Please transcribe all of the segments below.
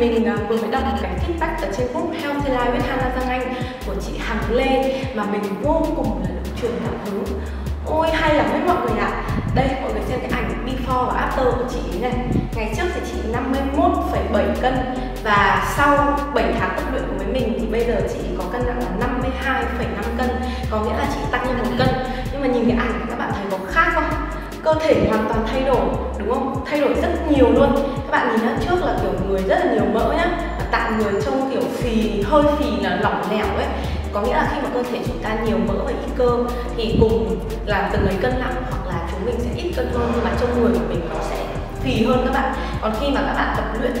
mình vừa mới đọc một cái feedback ở trên group Healthy Life with Hana Giang Anh của chị Hằng Lê mà mình vô cùng là được truyền cảm hứng. Ôi hay lắm đấy mọi người ạ. Đây mọi người xem cái ảnh before và after của chị ấy này. Ngày trước thì chị 51,7 cân và sau 7 tháng tập luyện của mình thì bây giờ chị có cân nặng là 52,5 cân, có nghĩa là chị tăng lên 1 cân. Nhưng mà nhìn cái ảnh các bạn thấy có khác không? Cơ thể hoàn toàn thay đổi đúng không? Thay đổi rất nhiều luôn. Các bạn nhìn trước là kiểu người rất là nhiều mỡ nhá, và tạng người trông kiểu phì, hơi phì là lỏng lẻo ấy. Có nghĩa là khi mà cơ thể chúng ta nhiều mỡ và ít cơ thì cùng là từng ấy cân nặng hoặc là chúng mình sẽ ít cân hơn, nhưng mà trong người của mình nó sẽ phì hơn các bạn. Còn khi mà các bạn tập luyện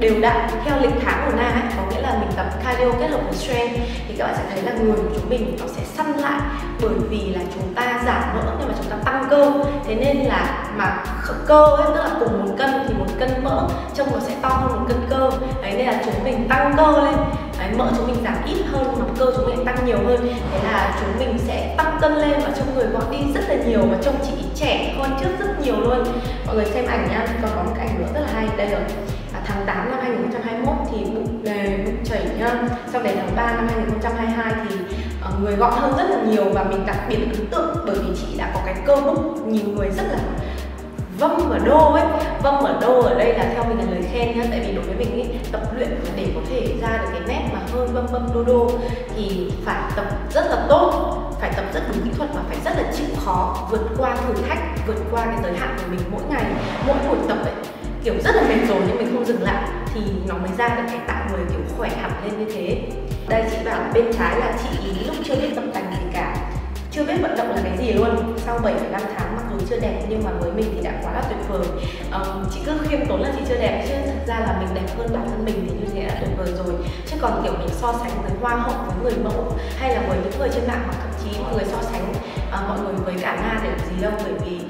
đều đặn theo lịch tháng của Na ấy, có nghĩa là mình tập cardio kết hợp với strength thì các bạn sẽ thấy là người của chúng mình nó sẽ săn lại, bởi vì là chúng ta giảm mỡ nhưng mà chúng ta tăng cơ. Thế nên là mà cơ ấy, tức là cùng một cân thì một cân mỡ trông nó sẽ to hơn một cân cơ. Đấy nên là chúng mình tăng cơ lên. Đấy, mỡ chúng mình giảm ít hơn mà cơ chúng mình tăng nhiều hơn. Thế là chúng mình sẽ tăng cân lên và trông người body đi rất là nhiều và trông chị trẻ hơn trước rất nhiều luôn. Mọi người xem ảnh nha, còn có một cái ảnh nữa rất là hay đây rồi. Tháng 8 năm 2021 thì bụng đề, bụng chảy nhá. Sau đấy tháng 3 năm 2022 thì người gọn hơn rất là nhiều và mình đặc biệt ấn tượng bởi vì chị đã có cái cơ bụng nhìn người rất là vâm ở đô ấy. Vâm ở đô ở đây là theo mình là lời khen nhá, tại vì đối với mình ý, tập luyện để có thể ra được cái nét mà hơi vâm vâm đô đô thì phải tập rất là tốt, phải tập rất đúng kỹ thuật và phải rất là chịu khó, vượt qua thử thách, vượt qua cái giới hạn của mình mỗi ngày, mỗi buổi tập ấy. Kiểu rất là mệt rồi nhưng mình không dừng lại thì nó mới ra được cái tạo người kiểu khỏe hẳn lên như thế. Đây chị bảo bên trái là chị ý lúc chưa biết tập tành gì cả, chưa biết vận động là cái gì luôn. Sau 7,5 tháng mặc dù chưa đẹp nhưng mà với mình thì đã quá là tuyệt vời. Chị cứ khiêm tốn là chị chưa đẹp chứ thật ra là mình đẹp hơn bản thân mình thì như thế đã tuyệt vời rồi. Chứ còn kiểu mình so sánh với hoa hậu, với người mẫu hay là với những người trên mạng, hoặc thậm chí mọi người so sánh mọi người với cả Na để làm gì đâu, bởi vì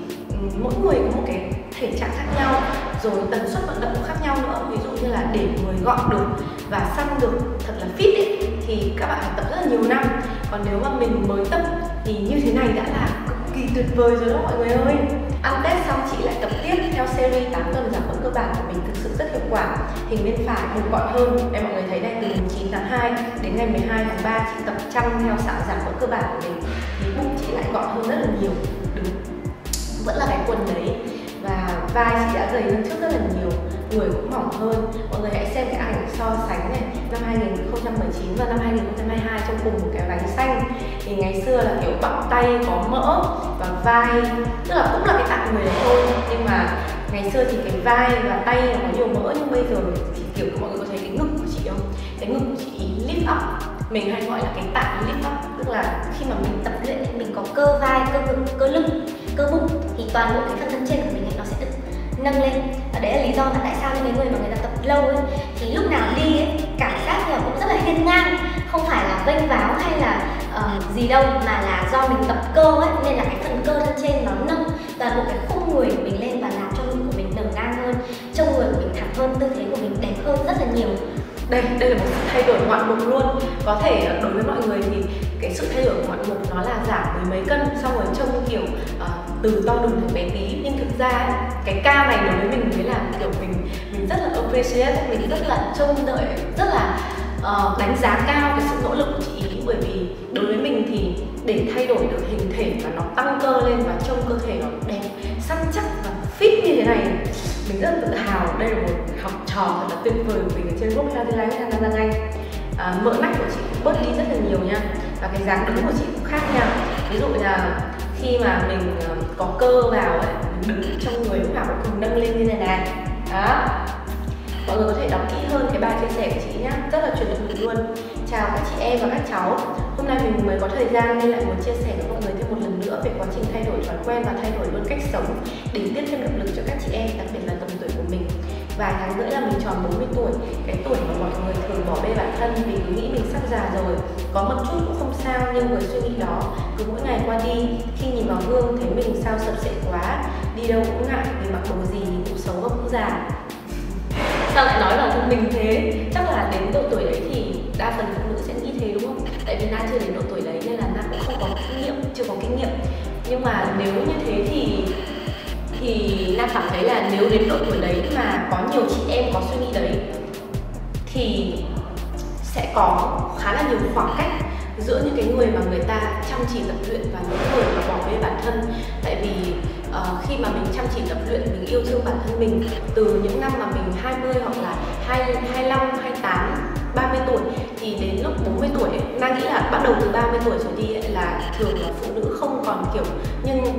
mỗi người có một cái thể trạng khác nhau, rồi tần suất vận động khác nhau nữa. Ví dụ như là để người gọn được và săn được thật là fit ý, thì các bạn phải tập rất là nhiều năm. Còn nếu mà mình mới tập thì như thế này đã là cực kỳ tuyệt vời rồi đó mọi người ơi. Ăn Tết xong chị lại tập tiếp theo series 8 tuần giảm mỡ cơ bản của mình, thực sự rất hiệu quả. Hình bên phải mình gọn hơn. Em mọi người thấy đây, từ 9 tháng 2 đến ngày 12 tháng 3 chị tập chăm theo xạo giảm mỡ cơ bản của mình thì bụng chị lại gọn hơn rất là nhiều. Vẫn là cái quần đấy và vai chị đã gầy hơn trước rất là nhiều, người cũng mỏng hơn. Mọi người hãy xem cái ảnh so sánh này, năm 2019 và năm 2022 trong cùng một cái váy xanh. Thì ngày xưa là kiểu bọc tay có mỡ và vai, tức là cũng là cái tạng người thôi, nhưng mà ngày xưa thì cái vai và tay nó có nhiều mỡ. Nhưng bây giờ thì kiểu mọi người có thấy cái ngực của chị không? Cái ngực của chị lift up, mình hay gọi là cái tạng lift up, tức là khi mà mình tập luyện thì mình có cơ vai, cơ ngực, cơ lưng, cơ bụng thì toàn bộ cái phần thân trên của mình nó sẽ được nâng lên. Và đấy là lý do mà tại sao những người mà người ta tập lâu ấy, thì lúc nào đi ấy, cảm giác là cũng rất là hiên ngang, không phải là vênh váo hay là gì đâu, mà là do mình tập cơ ấy, nên là cái phần cơ thân trên nó nâng toàn bộ cái khung người của mình lên và làm cho lưng của mình nở ngang hơn, trông người của mình thẳng hơn, tư thế của mình đẹp hơn rất là nhiều. Đây là một sự thay đổi ngoạn mục luôn. Có thể đối với mọi người thì cái sự thay đổi ngoạn mục nó là giảm mười mấy cân xong rồi trông kiểu từ to đùng thành bé tí, nhưng thực ra cái ca này đối với mình mới là kiểu mình rất là appreciate, mình rất là trông đợi, rất là đánh giá cao cái sự nỗ lực của chị ý. Bởi vì đối với mình thì để thay đổi được hình thể và nó tăng cơ lên và trông cơ thể nó đẹp, săn chắc và fit như thế này, mình rất là tự hào. Đây là một học trò thật là tuyệt vời của mình ở trên group Healthy Life with Hana Giang Anh. Mỡ nách của chị cũng bớt đi rất là nhiều nha, và cái dáng đứng của chị cũng khác nha. Ví dụ là khi mà mình có cơ vào ấy, mình đứng trong người lúc nào cũng cùng nâng lên như thế này đó. Mọi người có thể đọc kỹ hơn cái bài chia sẻ của chị nhá, rất là truyền động lực luôn. Chào các chị em và các cháu, hôm nay mình mới có thời gian nên lại muốn chia sẻ với mọi người thêm một lần nữa về quá trình thay đổi thói quen và thay đổi luôn cách sống để tiếp thêm động lực cho các chị em, đặc biệt là tầm tuổi của mình. Vài tháng nữa là mình tròn 40 tuổi, cái tuổi mà mọi người thường bỏ bê bản thân vì cứ nghĩ mình sắp già rồi. Có một chút cũng không sao, nhưng với suy nghĩ đó cứ mỗi ngày qua đi, khi nhìn vào gương thấy mình sao sập sệ quá, đi đâu cũng ngại vì mặc đồ gì cũng xấu và cũng già. Sao lại nói là mình thế? Chắc là đến độ tuổi đấy thì đa phần phụ nữ sẽ nghĩ thế đúng không? Tại vì Na chưa đến độ tuổi đấy nên là Na cũng không có kinh nghiệm, chưa có kinh nghiệm. Nhưng mà nếu như thế thì Na cảm thấy là nếu đến độ tuổi đấy mà có nhiều chị em có suy nghĩ đấy thì sẽ có khá là nhiều khoảng cách giữa những cái người mà người ta chăm chỉ tập luyện và những người mà bỏ bê bản thân. Tại vì khi mà mình chăm chỉ tập luyện, mình yêu thương bản thân mình từ những năm mà mình 20 hoặc là 25, 28, 30 tuổi thì đến lúc 40 tuổi, Nga nghĩ là bắt đầu từ 30 tuổi rồi đi là thường là phụ nữ không còn kiểu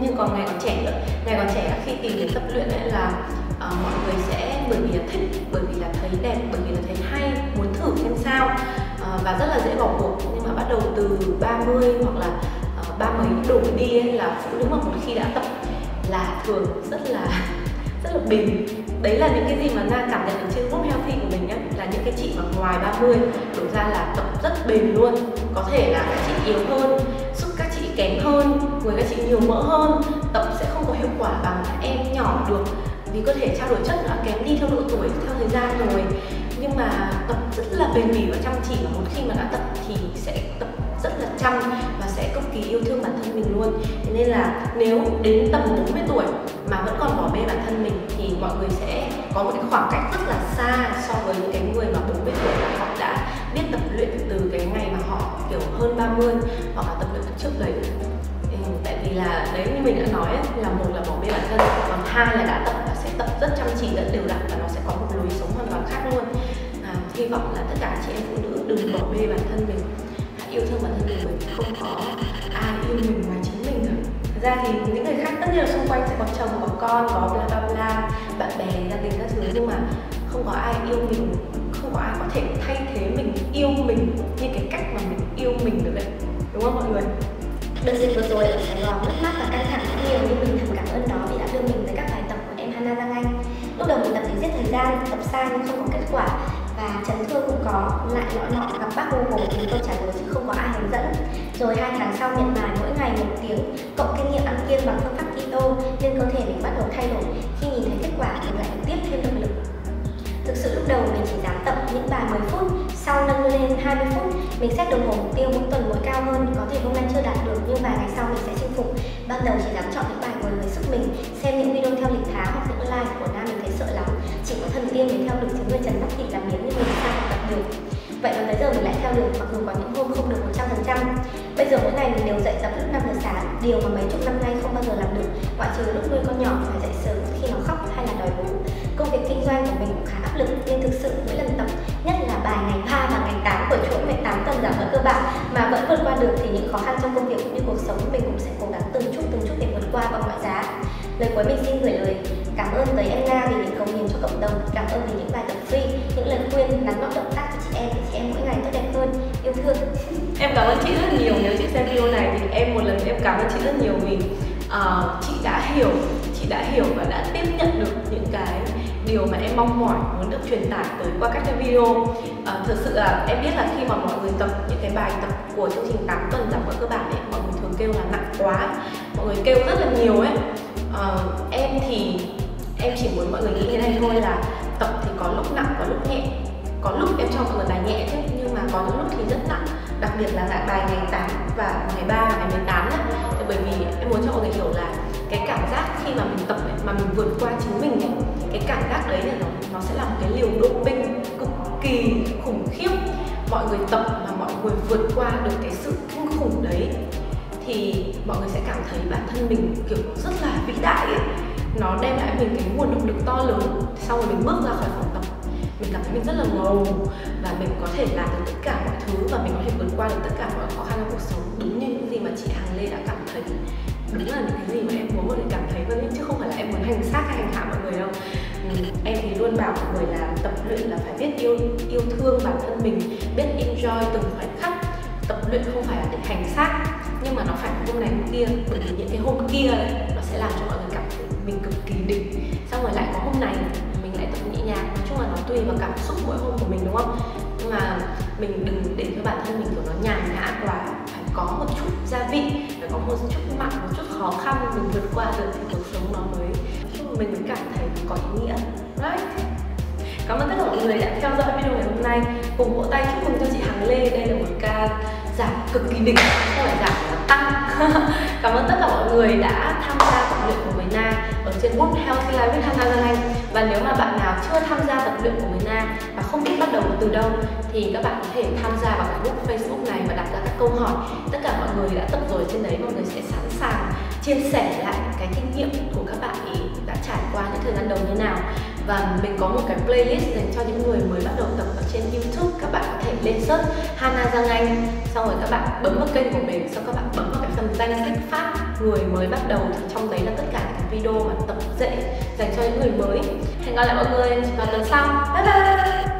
nhưng còn ngày còn trẻ nữa. Ngày còn trẻ khi tìm đến tập luyện là mọi người sẽ bởi vì là thích, bởi vì là thấy đẹp, bởi vì là thấy hay, muốn thử xem sao và rất là dễ bỏ cuộc. Nhưng mà bắt đầu từ 30 hoặc là ba mấy đổ đi là phụ nữ mà một khi đã tập là thường rất là bình. Đấy là những cái gì mà Nga cảm nhận được trên group Healthy của mình nhé, là những cái chị mà ngoài 30 đổ ra là tập rất bền luôn. Có thể là các chị yếu hơn, sức các chị kém hơn, người các chị nhiều mỡ hơn, tập sẽ không có hiệu quả bằng các em nhỏ được vì cơ thể trao đổi chất đã kém đi theo độ tuổi, theo thời gian rồi. Nhưng mà tập rất là bền bỉ và chăm chỉ, và một khi mà đã tập thì sẽ tập rất là chăm và sẽ cực kỳ yêu thương bản thân mình luôn. Thế nên là nếu đến tầm 40 tuổi mà vẫn còn bỏ bê bản thân mình thì mọi người sẽ có một cái khoảng cách rất là xa so với những cái người mà 40 tuổi là họ đã biết tập luyện từ cái ngày mà họ kiểu hơn 30 hoặc là tập luyện từ trước đấy. Tại vì là đấy như mình đã nói là một là bỏ bê bản thân, còn hai là đã tập và sẽ tập rất chăm chỉ, rất đều đặn và nó sẽ có một lối sống hoàn toàn khác luôn. Hy vọng là tất cả chị em phụ nữ đừng bỏ bê bản thân mình, hãy yêu thương bản thân mình, bởi vì không có ai yêu mình ngoài chính mình cả. Thật ra thì những người khác tất nhiên là xung quanh sẽ có chồng, có con, có bla bla bla, bạn bè, gia đình các thứ, nhưng mà không có ai yêu mình, không có ai có thể thay thế mình yêu mình như cái cách mà mình yêu mình được đấy, đúng không mọi người? Đợt dịch vừa rồi ở Sài Gòn mất mát và căng thẳng rất nhiều, nhưng mình thật cảm ơn nó vì đã đưa mình tới các bài tập của em Hana Giang Anh. Lúc đầu mình tập để giết thời gian, tập sai nhưng không có kết quả và chấn thương cũng có, lại nọ gặp bác Google tìm câu trả lời chứ không có ai hướng dẫn. Rồi 2 tháng sau miệt mài mỗi ngày 1 tiếng, cộng kinh nghiệm ăn kiêng bằng phương pháp keto nên cơ thể mình bắt đầu thay đổi. Khi nhìn thấy kết quả mình lại tiếp thêm động lực. Thực sự lúc đầu mình chỉ dám tập những bài 10 phút, sau nâng lên 20 phút, mình xét đồng hồ mục tiêu mỗi tuần mỗi cao hơn, có thể hôm nay chưa đạt được nhưng vài ngày sau mình sẽ chinh phục. Ban đầu chỉ dám chọn những bài ngồi với sức mình, xem những video theo lịch tháng hoặc những live của Nam mình thấy sợ lắm, chỉ có thần tiên mình theo được chứ người Trần Bắc Thịnh làm biến như mình sao mà tập được. Vậy mà tới giờ mình lại theo được, mặc dù có những hôm không được 100%. Bây giờ mỗi ngày mình đều dậy tập lúc 5 giờ sáng, điều mà mấy chục năm nay không bao giờ làm được, ngoại trừ lúc nuôi con nhỏ phải dậy sớm khi nó khóc hay là đòi bú. Công việc kinh doanh của mình cũng khá áp lực nên thực sự mỗi lần tập, nhất là bài ngày 3 và ngày 8 của chuỗi 18 tuần giảm mỡ cơ bản mà vẫn vượt qua được, thì những khó khăn trong công việc cũng như cuộc sống mình cũng sẽ cố gắng từng chút để vượt qua bằng mọi giá. Lời cuối mình xin gửi lời cảm ơn tới em Nga vì những cống hiến cho cộng đồng, cảm ơn vì những bài tập free, những lời khuyên nắn nót động tác cho chị em để chị em mỗi ngày tốt đẹp hơn, yêu thương. Em cảm ơn chị rất nhiều. Nếu chị xem video này thì em một lần em cảm ơn chị rất nhiều vì chị đã hiểu và đã tiếp nhận được những cái điều mà em mong mỏi muốn được truyền tải tới qua các cái video. Thực sự là em biết là khi mà mọi người tập những cái bài tập của chương trình 8 tuần giảm mỡ cơ bản ấy, mọi người thường kêu là nặng quá, mọi người kêu rất là nhiều ấy. Em thì em chỉ muốn mọi người nghĩ thế này thôi, là tập thì có lúc nặng có lúc nhẹ, có lúc em cho mọi người bài nhẹ thế nhưng mà có những lúc thì rất nặng, đặc biệt là dạng bài ngày 8 và ngày 3 và ngày 18 ấy. Thì bởi vì em muốn cho mọi người hiểu là cái cảm giác khi mà mình tập ấy, mà mình vượt qua chính mình ấy, cái cảm giác đấy là nó sẽ là một cái liều doping cực kỳ khủng khiếp. Mọi người tập mà mọi người vượt qua được cái sự kinh khủng đấy thì mọi người sẽ cảm thấy bản thân mình kiểu rất là vĩ đại ấy. Nó đem lại mình cái nguồn động lực to lớn. Sau rồi mình bước ra khỏi phòng tập, mình cảm thấy mình rất là ngầu và mình có thể làm được tất cả mọi thứ và mình có thể vượt qua được tất cả mọi khó khăn trong cuộc sống, đúng như những gì mà chị Hằng Lê đã cảm thấy. Đúng là những cái gì mà em muốn mọi người cảm thấy thôi, chứ không phải là em muốn hành xác hay hành hạ mọi người đâu. Em thì luôn bảo mọi người là tập luyện là phải biết yêu thương bản thân mình, biết enjoy từng khoảnh khắc. Tập luyện không phải là để hành xác, nhưng mà nó phải hôm này hôm kia, bởi vì những cái hôm kia ấy, nó sẽ làm cho mọi người cảm thấy mình cực kỳ đỉnh, xong rồi lại có hôm này mình lại tập nhẹ nhàng. Nói chung là nó tùy vào cảm xúc mỗi hôm của mình, đúng không? Nhưng mà mình đừng để cho bản thân mình kiểu nó nhàn nhã quá, phải có một chút gia vị, phải có một chút mặn, một chút khó khăn mình vượt qua được thì cuộc sống nó mới, mình mới cảm thấy có ý nghĩa, right? Cảm ơn tất cả mọi người đã theo dõi video ngày hôm nay. Cùng vỗ tay chúc mừng cho chị Hằng Lê, đây là một ca giảm cực kỳ đỉnh, không phải giảm mà tăng. Cảm ơn tất cả mọi người đã tham gia tập luyện của Hana ở trên group Healthy Life with Hana Giang Anh. Và nếu mà bạn nào chưa tham gia tập luyện của Hana và không biết bắt đầu từ đâu, thì các bạn có thể tham gia vào group Facebook này và đặt ra các câu hỏi. Tất cả mọi người đã tập rồi trên đấy, mọi người sẽ sẵn sàng chia sẻ lại cái kinh nghiệm của các bạn ý đã trải qua những thời gian đầu như nào. Và mình có một cái playlist dành cho những người mới bắt đầu tập ở trên YouTube. Các bạn có thể lên search Hana Giang Anh, xong rồi các bạn bấm vào kênh của mình, xong các bạn bấm vào cái phần danh sách phát người mới bắt đầu, thì trong đấy là tất cả những video mà tập dễ dành cho những người mới. Hẹn gặp lại mọi người vào tuần sau. Bye bye.